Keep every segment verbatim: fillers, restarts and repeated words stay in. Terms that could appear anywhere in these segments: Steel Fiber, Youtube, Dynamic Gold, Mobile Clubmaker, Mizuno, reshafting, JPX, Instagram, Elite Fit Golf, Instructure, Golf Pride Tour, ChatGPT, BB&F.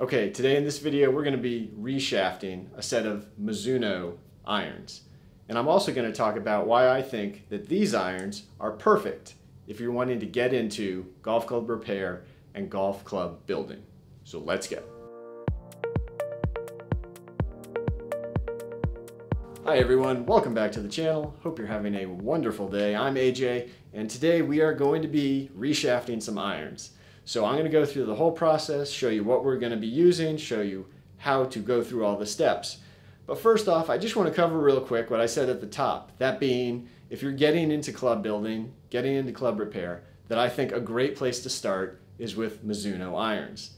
Okay, today in this video we're going to be reshafting a set of Mizuno irons. And I'm also going to talk about why I think that these irons are perfect if you're wanting to get into golf club repair and golf club building. So let's go. Hi everyone, welcome back to the channel. Hope you're having a wonderful day. I'm A J and today we are going to be reshafting some irons. So I'm going to go through the whole process, show you what we're going to be using, show you how to go through all the steps. But first off, I just want to cover real quick what I said at the top, that being if you're getting into club building, getting into club repair, that I think a great place to start is with Mizuno irons.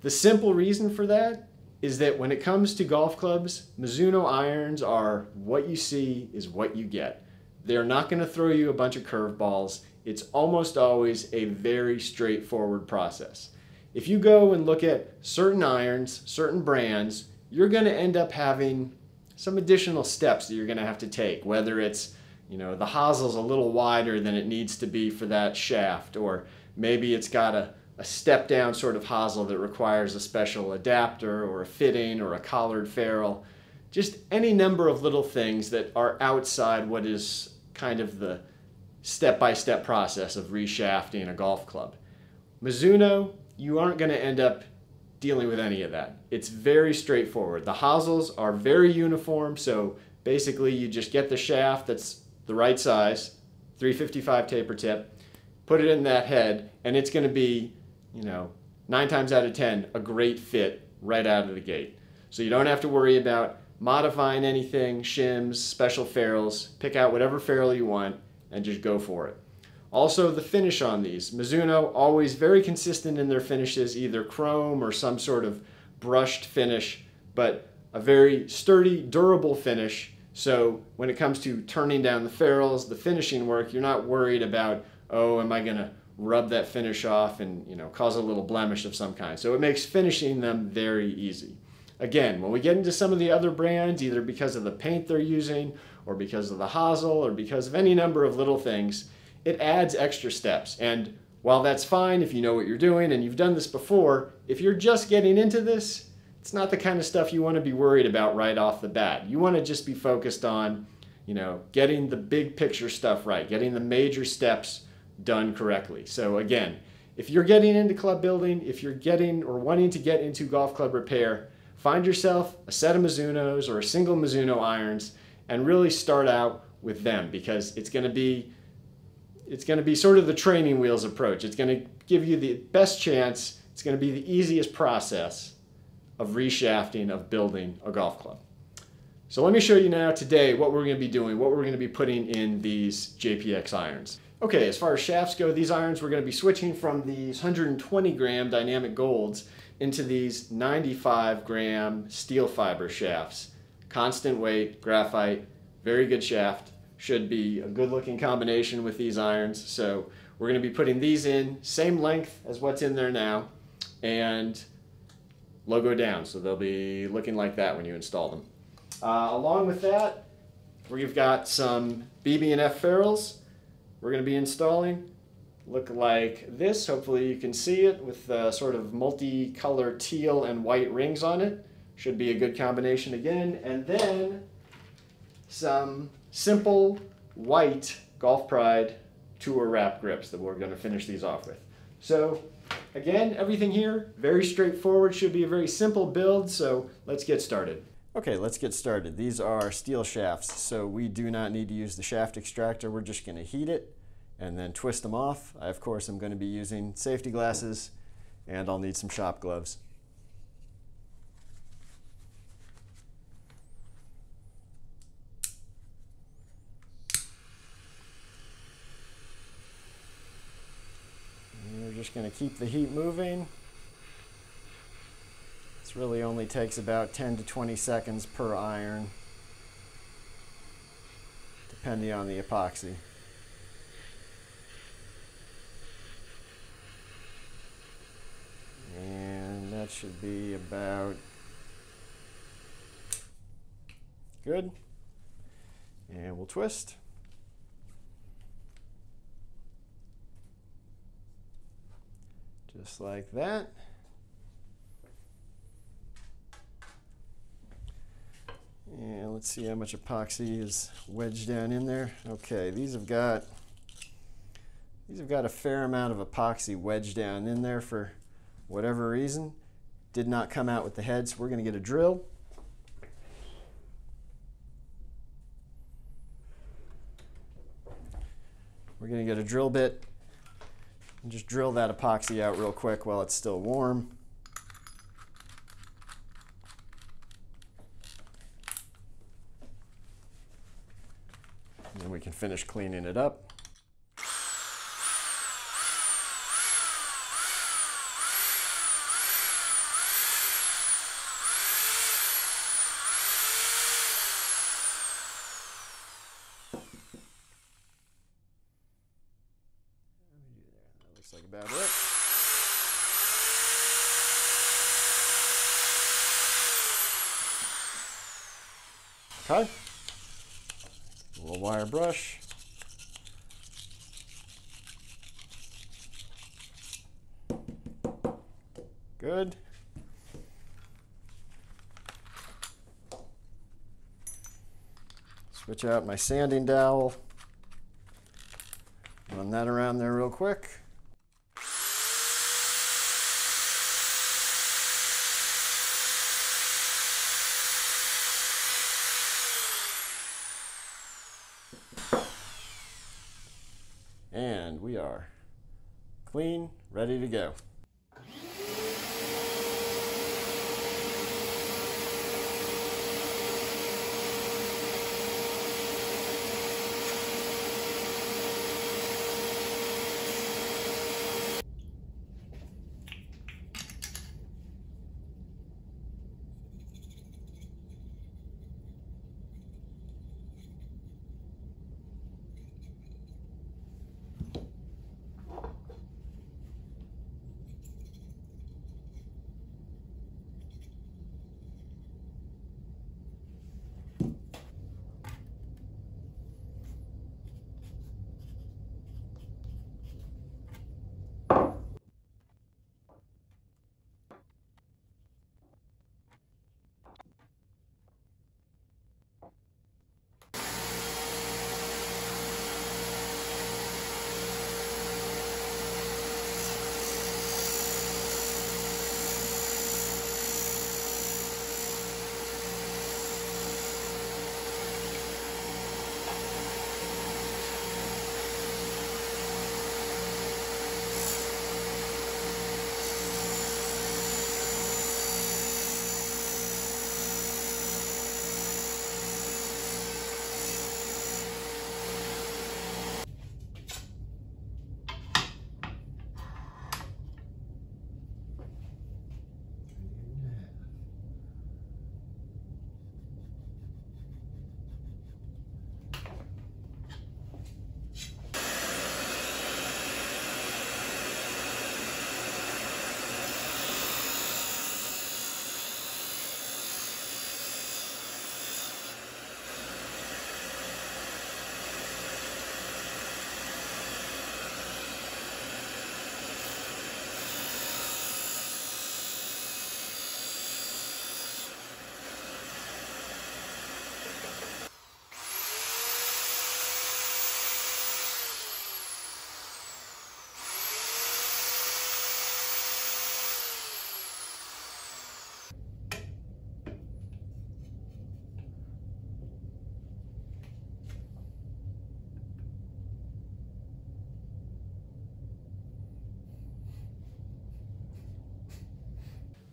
The simple reason for that is that when it comes to golf clubs, Mizuno irons are what you see is what you get. They're not going to throw you a bunch of curveballs. It's almost always a very straightforward process. If you go and look at certain irons, certain brands, you're going to end up having some additional steps that you're going to have to take, whether it's, you know, the hossel's a little wider than it needs to be for that shaft, or maybe it's got a, a step down sort of hosel that requires a special adapter or a fitting or a collared ferrule. Just any number of little things that are outside what is kind of the step-by-step process of reshafting a golf club. Mizuno, you aren't going to end up dealing with any of that. It's very straightforward. The hosels are very uniform, so basically you just get the shaft that's the right size, three fifty-five taper tip, put it in that head, and it's going to be, you know, nine times out of ten, a great fit right out of the gate. So you don't have to worry about modifying anything, shims, special ferrules. Pick out whatever ferrule you want and just go for it. Also, the finish on these. Mizuno, always very consistent in their finishes, either chrome or some sort of brushed finish, but a very sturdy, durable finish. So when it comes to turning down the ferrules, the finishing work, you're not worried about, oh, am I going to rub that finish off and, you know, cause a little blemish of some kind. So it makes finishing them very easy. Again, when we get into some of the other brands, either because of the paint they're using or because of the hosel or because of any number of little things, it adds extra steps. And while that's fine if you know what you're doing and you've done this before, if you're just getting into this, it's not the kind of stuff you want to be worried about right off the bat. You want to just be focused on, you know, getting the big picture stuff right, getting the major steps done correctly. So again, if you're getting into club building, if you're getting or wanting to get into golf club repair, find yourself a set of Mizunos or a single Mizuno irons and really start out with them, because it's going to be it's going to be sort of the training wheels approach. It's going to give you the best chance. It's going to be the easiest process of reshafting, of building a golf club. So let me show you now today what we're going to be doing, what we're going to be putting in these J P X irons. Okay, as far as shafts go, these irons, we're going to be switching from these one hundred twenty gram Dynamic Golds into these ninety-five gram Steel Fiber shafts. Constant weight, graphite, very good shaft. Should be a good looking combination with these irons. So we're going to be putting these in, same length as what's in there now, and logo down. So they'll be looking like that when you install them. Uh, along with that, we've got some B B and F ferrules. We're going to be installing look like this. Hopefully you can see it with the sort of multi-color teal and white rings on it. Should be a good combination again. And then some simple white Golf Pride Tour wrap grips that we're going to finish these off with. So again, everything here very straightforward. Should be a very simple build. So let's get started. Okay, let's get started. These are steel shafts, so we do not need to use the shaft extractor. We're just going to heat it and then twist them off. I, of course, am going to be using safety glasses, and I'll need some shop gloves. And we're just going to keep the heat moving. This really only takes about ten to twenty seconds per iron, depending on the epoxy. And that should be about good. And we'll twist. Just like that. let's see how much epoxy is wedged down in there. Okay, these have got these have got a fair amount of epoxy wedged down in there for whatever reason. Did not come out with the head, so we're going to get a drill. We're going to get a drill bit and just drill that epoxy out real quick while it's still warm. And then we can finish cleaning it up. Okay, a little wire brush. Good. Switch out my sanding dowel. Run that around there real quick. And we are clean, ready to go.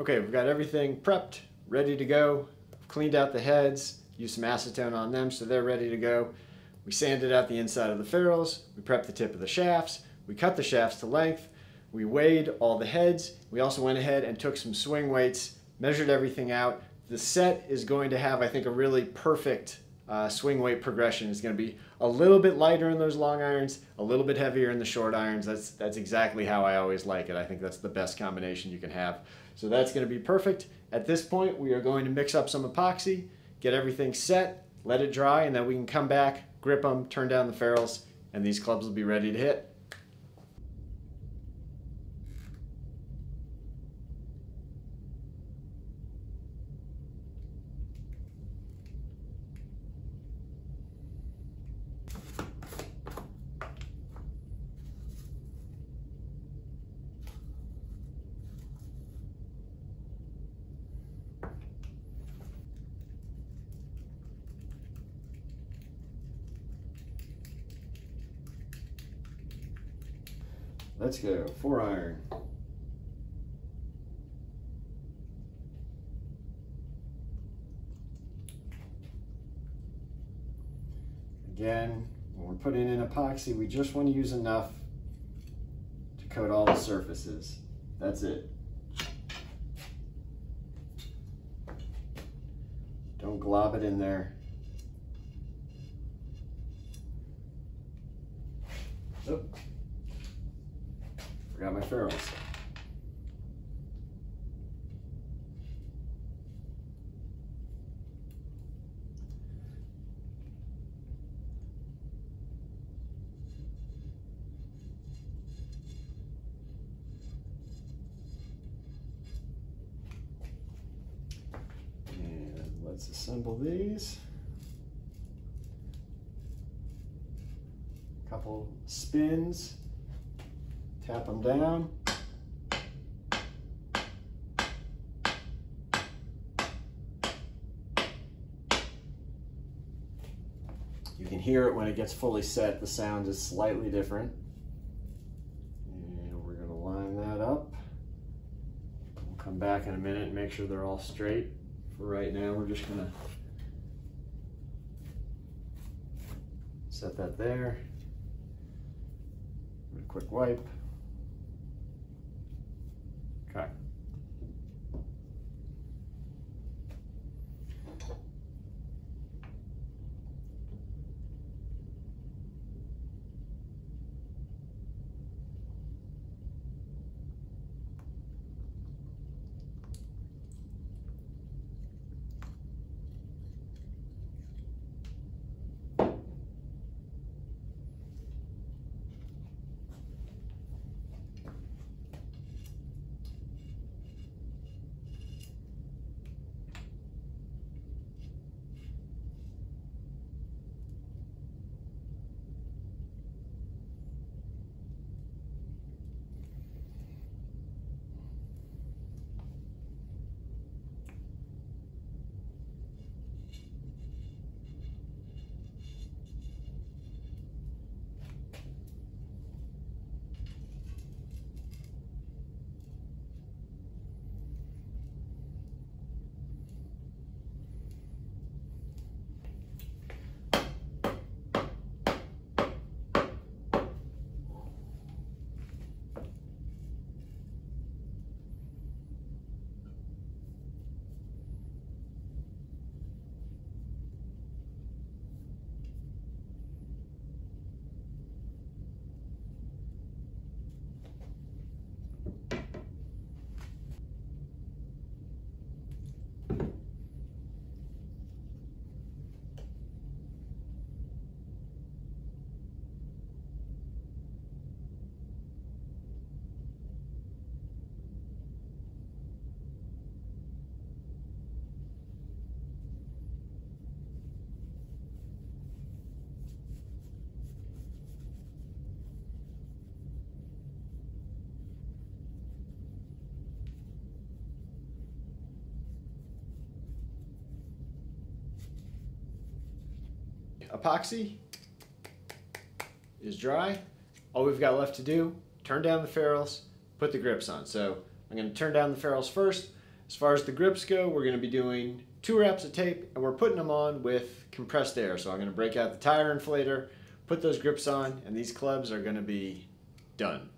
Okay, we've got everything prepped, ready to go. Cleaned out the heads, used some acetone on them so they're ready to go. We sanded out the inside of the ferrules, we prepped the tip of the shafts, we cut the shafts to length, we weighed all the heads. We also went ahead and took some swing weights, measured everything out. The set is going to have, I think, a really perfect uh, swing weight progression. It's going to be a little bit lighter in those long irons, a little bit heavier in the short irons. That's, that's exactly how I always like it. I think that's the best combination you can have. So that's going to be perfect. At this point, we are going to mix up some epoxy, get everything set, let it dry, and then we can come back, grip them, turn down the ferrules, and these clubs will be ready to hit. Let's go, four iron. Again, when we're putting in epoxy, we just want to use enough to coat all the surfaces. That's it. Don't glob it in there. Oh, forgot my ferrules. Let's assemble these. Couple spins, tap them down. You can hear it when it gets fully set, the sound is slightly different. And we're gonna line that up. We'll come back in a minute and make sure they're all straight. For right now, we're just gonna set that there. A quick wipe. Okay. Epoxy is dry. All we've got left to do, turn down the ferrules, put the grips on. So I'm going to turn down the ferrules first. As far as the grips go, we're going to be doing two wraps of tape, and we're putting them on with compressed air. So I'm going to break out the tire inflator, put those grips on, and these clubs are going to be done.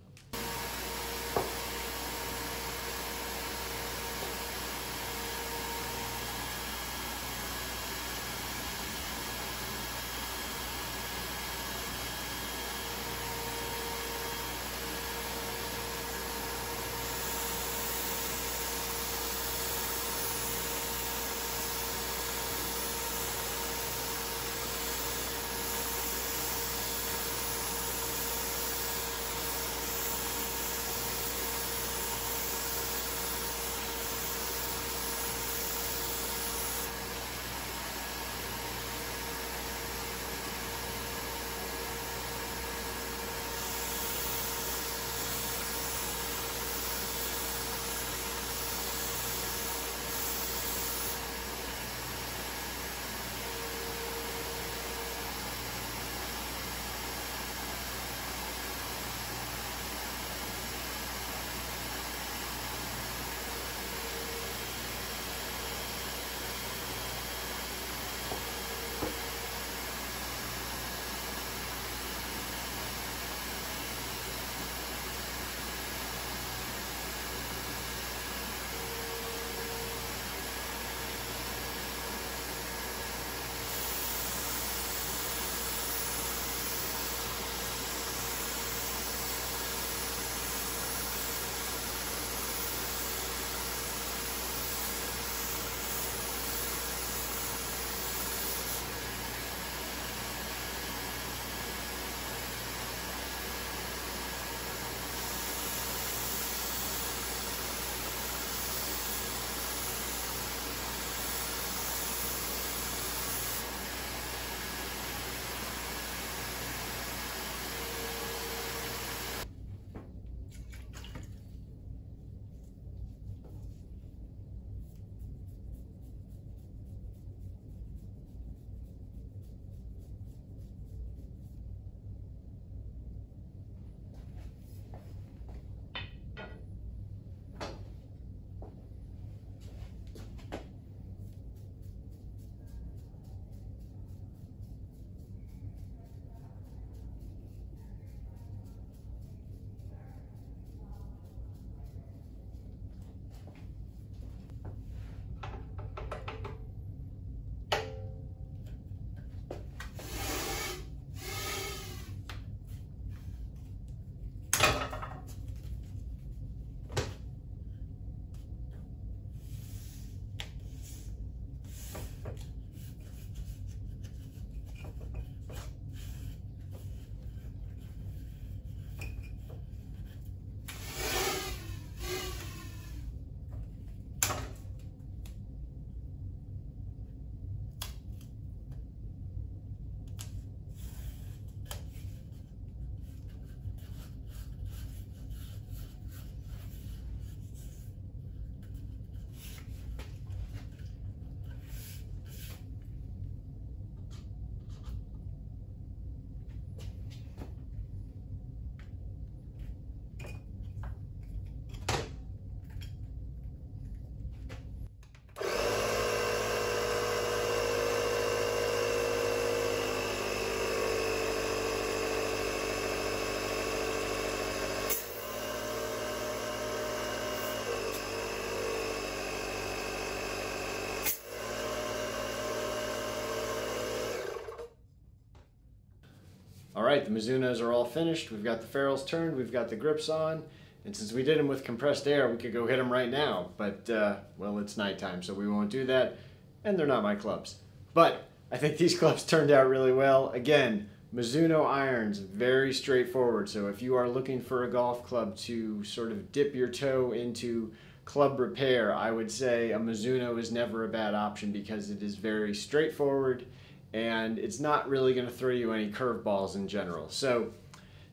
right, the Mizunos are all finished. We've got the ferrules turned. We've got the grips on. And since we did them with compressed air, we could go hit them right now. But, uh, well, it's nighttime, so we won't do that. And they're not my clubs. But I think these clubs turned out really well. Again, Mizuno irons, very straightforward. So if you are looking for a golf club to sort of dip your toe into club repair, I would say a Mizuno is never a bad option because it is very straightforward and it's not really going to throw you any curveballs in general. So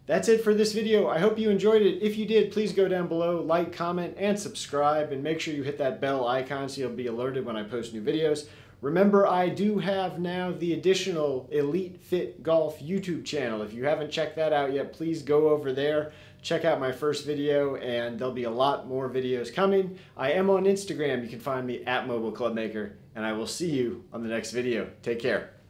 that's it for this video. I hope you enjoyed it. If you did, please go down below, like, comment, and subscribe, and make sure you hit that bell icon so you'll be alerted when I post new videos. Remember, I do have now the additional Elite Fit Golf YouTube channel. If you haven't checked that out yet, please go over there, check out my first video, and there'll be a lot more videos coming. I am on Instagram. You can find me at Mobile Clubmaker, and I will see you on the next video. Take care.